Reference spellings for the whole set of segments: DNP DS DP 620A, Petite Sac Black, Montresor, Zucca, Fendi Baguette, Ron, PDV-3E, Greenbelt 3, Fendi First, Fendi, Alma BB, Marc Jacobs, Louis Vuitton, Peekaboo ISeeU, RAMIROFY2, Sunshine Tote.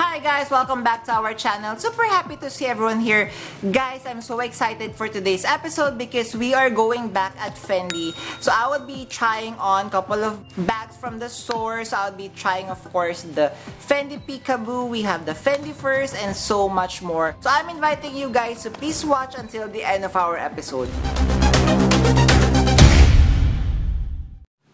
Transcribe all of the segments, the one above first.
Hi guys, welcome back to our channel. Super happy to see everyone here. Guys, I'm so excited for today's episode because we are going back at Fendi. So I would be trying on a couple of bags from the store. So I'll be trying, of course, the Fendi Peekaboo. We have the Fendi First and so much more. So I'm inviting you guys to please watch until the end of our episode.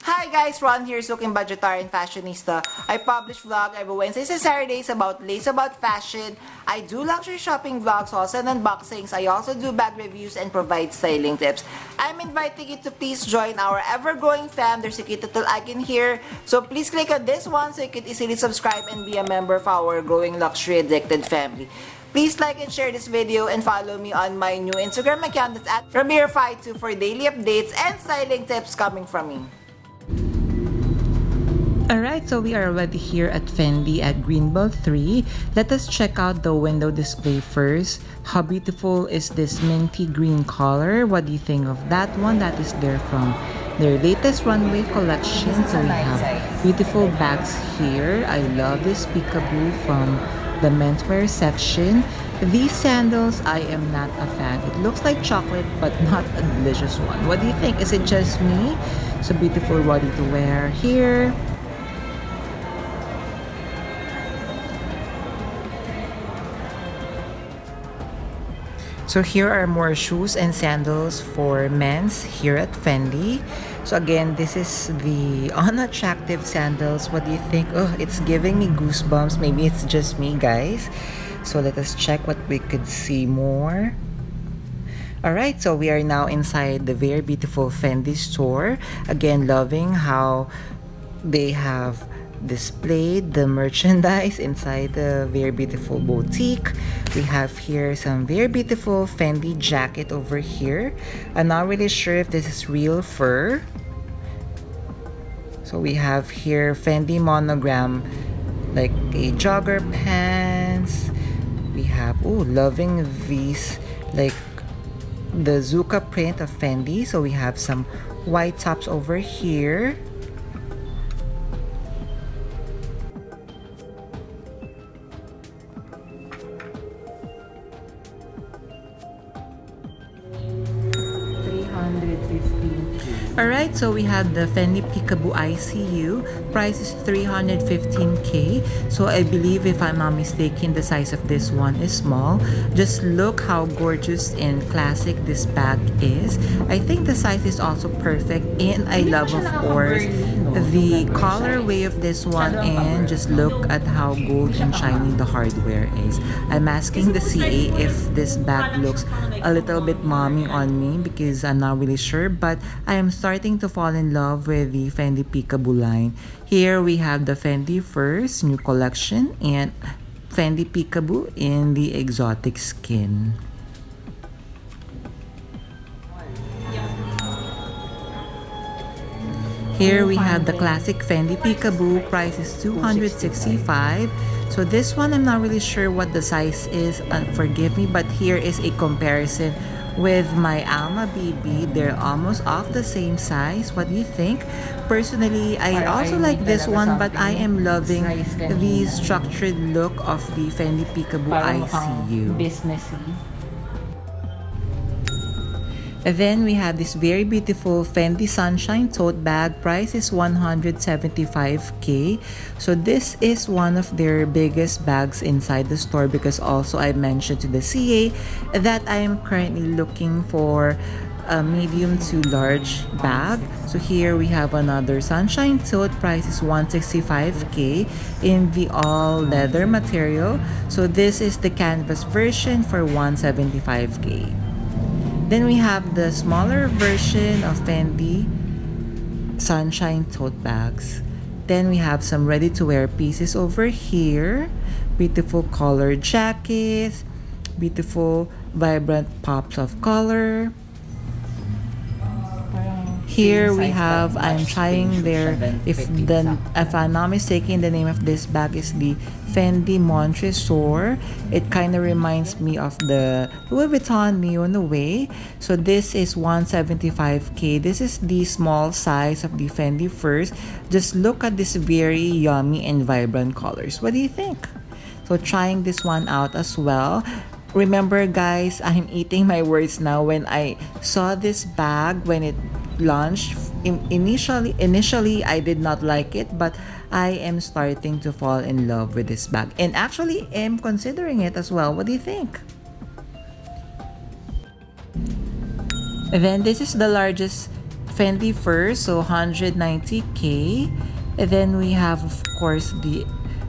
Hi guys, Ron here, Zucca, budgetarian fashionista. I publish vlog every Wednesdays and Saturdays about lace, about fashion. I do luxury shopping vlogs also and unboxings. I also do bag reviews and provide styling tips. I'm inviting you to please join our ever-growing fam. There's a cute little icon here. So please click on this one so you can easily subscribe and be a member of our growing luxury addicted family. Please like and share this video and follow me on my new Instagram account that's at RAMIROFY2 for daily updates and styling tips coming from me. Alright, so we are already here at Fendi at Greenbelt 3. Let us check out the window display first. How beautiful is this minty green color? What do you think of that one? That is there from their latest runway collection. So we have beautiful bags here. I love this Peekaboo from the menswear section. These sandals, I am not a fan. It looks like chocolate but not a delicious one. What do you think? Is it just me? So beautiful body to wear here. So here are more shoes and sandals for men's here at Fendi. So again, this is the unattractive sandals. What do you think? Oh, it's giving me goosebumps. Maybe it's just me, guys. So let us check what we could see more. Alright, so we are now inside the very beautiful Fendi store. Again, loving how they have displayed the merchandise inside the very beautiful boutique. We have here some very beautiful Fendi jacket over here. I'm not really sure if this is real fur. So we have here Fendi monogram, like a jogger pants. We have, oh, loving these, like the Zucca print of Fendi. So we have some white tops over here. Alright, so we have the Fendi Peekaboo ISeeU. Price is 315k. So I believe, if I'm not mistaken, the size of this one is small. Just look how gorgeous and classic this bag is. I think the size is also perfect, and I love, of course, the colorway of this one, and just look at how gold and shiny the hardware is. I'm asking the CA if this bag looks a little bit mommy on me because I'm not really sure, but I am starting to fall in love with the Fendi Peekaboo line. Here we have the Fendi First new collection and Fendi Peekaboo in the exotic skin. Here we have the classic Fendi Peekaboo, price is 265. So this one, I'm not really sure what the size is, forgive me, but here is a comparison with my Alma BB. They're almost of the same size. What do you think? Personally, I also like this one, but I am loving the structured look of the Fendi Peekaboo ISeeU. Then we have this very beautiful Fendi Sunshine Tote bag. Price is 175k. So this is one of their biggest bags inside the store because also I mentioned to the CA that I am currently looking for a medium to large bag. So here we have another Sunshine Tote. Price is 165k in the all leather material. So this is the canvas version for 175k. Then we have the smaller version of Fendi Sunshine Tote bags. Then we have some ready-to-wear pieces over here. Beautiful colored jackets. Beautiful vibrant pops of color. Here we have, I'm trying there, if I'm not mistaken, the name of this bag is the Fendi Montresor. It kind of reminds me of the Louis Vuitton Mio in a way. So this is 175k. This is the small size of the Fendi First. Just look at this very yummy and vibrant colors. What do you think? So trying this one out as well. Remember guys, I'm eating my words now. When I saw this bag, when it launched, initially I did not like it, but I am starting to fall in love with this bag. And actually, I'm considering it as well. What do you think? Then this is the largest Fendi First, so 190k. And then we have, of course,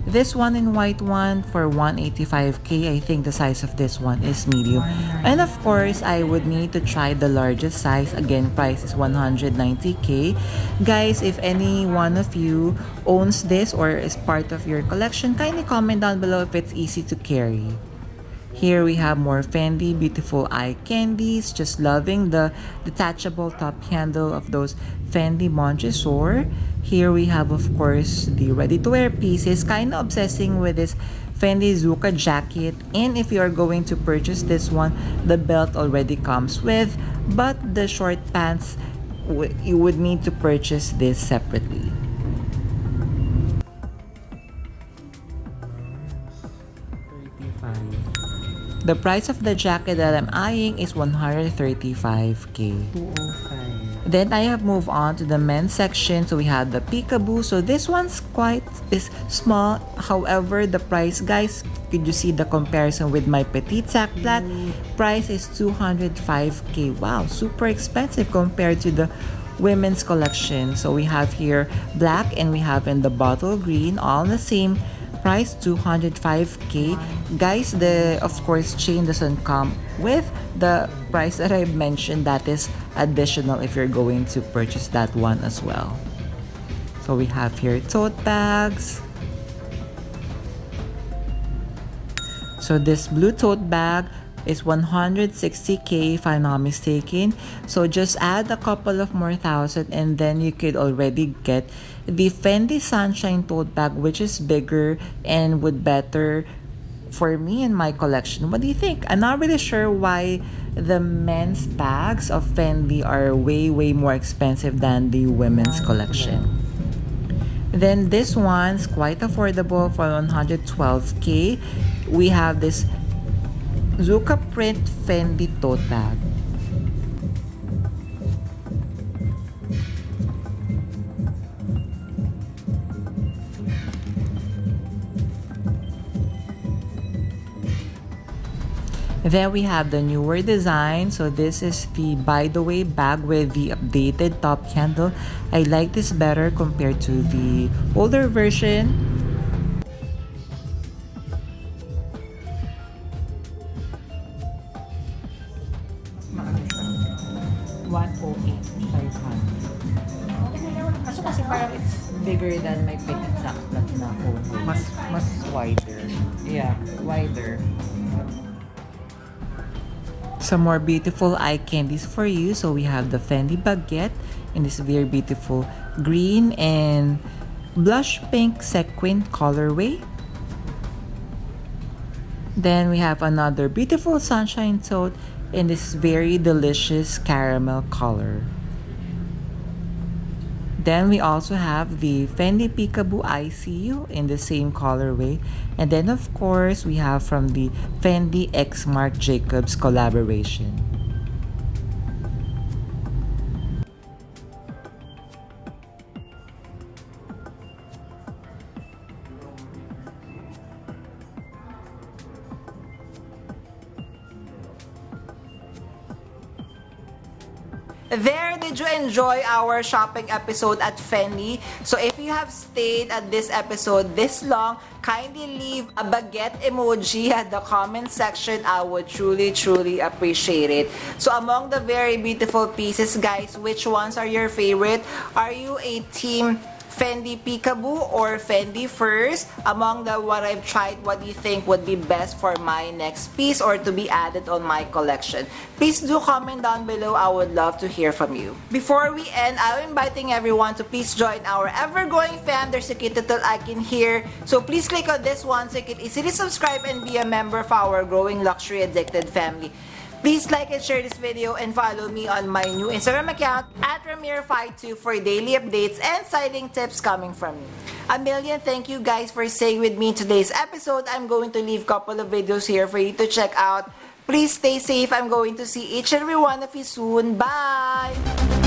this one in white one for 185k. I think the size of this one is medium. And of course, I would need to try the largest size. Again, price is 190k. Guys, if any one of you owns this or is part of your collection, kindly comment down below if it's easy to carry. Here we have more Fendi, beautiful eye candies. Just loving the detachable top handle of those Fendi Montresor. Here we have, of course, the ready-to-wear pieces. Kind of obsessing with this Fendi Zucca jacket. And if you are going to purchase this one, the belt already comes with. But the short pants, you would need to purchase this separately. The price of the jacket that I'm eyeing is 135k. Then I have moved on to the men's section. So we have the Peekaboo. So this one's quite is small. However, the price, guys, could you see the comparison with my Petite Sac Black? Price is 205k. Wow, super expensive compared to the women's collection. So we have here black and we have in the bottle green, all the same price, 205k. Guys, the of course chain doesn't come with the price that I mentioned. That is additional if you're going to purchase that one as well. So we have here tote bags. So this blue tote bag is 160k if I'm not mistaken. So just add a couple of more thousand and then you could already get the Fendi Sunshine Tote bag, which is bigger and would better for me and my collection. What do you think? I'm not really sure why the men's bags of Fendi are way more expensive than the women's collection. Then this one's quite affordable for 112k. We have this Zucca print Fendi tote bag. Then we have the newer design. So this is the By The Way bag with the updated top handle. I like this better compared to the older version. Bigger than my Petite Sac Black na po. Mas wider. Yeah, wider. Some more beautiful eye candies for you. So we have the Fendi Baguette in this very beautiful green and blush pink sequin colorway. Then we have another beautiful Sunshine Tote in this very delicious caramel color. Then we also have the Fendi Peekaboo ISeeU in the same colorway. And then of course, we have from the Fendi x Marc Jacobs collaboration. There, did you enjoy our shopping episode at Fendi? So if you have stayed at this episode this long, kindly leave a baguette emoji at the comment section. I would truly appreciate it. So among the very beautiful pieces, guys, which ones are your favorite? Are you a team Fendi Peekaboo or Fendi First? Among the what I've tried, what do you think would be best for my next piece or to be added on my collection? Please do comment down below. I would love to hear from you. Before we end, I'm inviting everyone to please join our ever-growing fam. There's a kittle icon here. So please click on this one so you can easily subscribe and be a member of our growing luxury addicted family. Please like and share this video and follow me on my new Instagram account at RAMIROFY2 for daily updates and styling tips coming from me. A million thank you guys for staying with me in today's episode. I'm going to leave a couple of videos here for you to check out. Please stay safe. I'm going to see each and every one of you soon. Bye!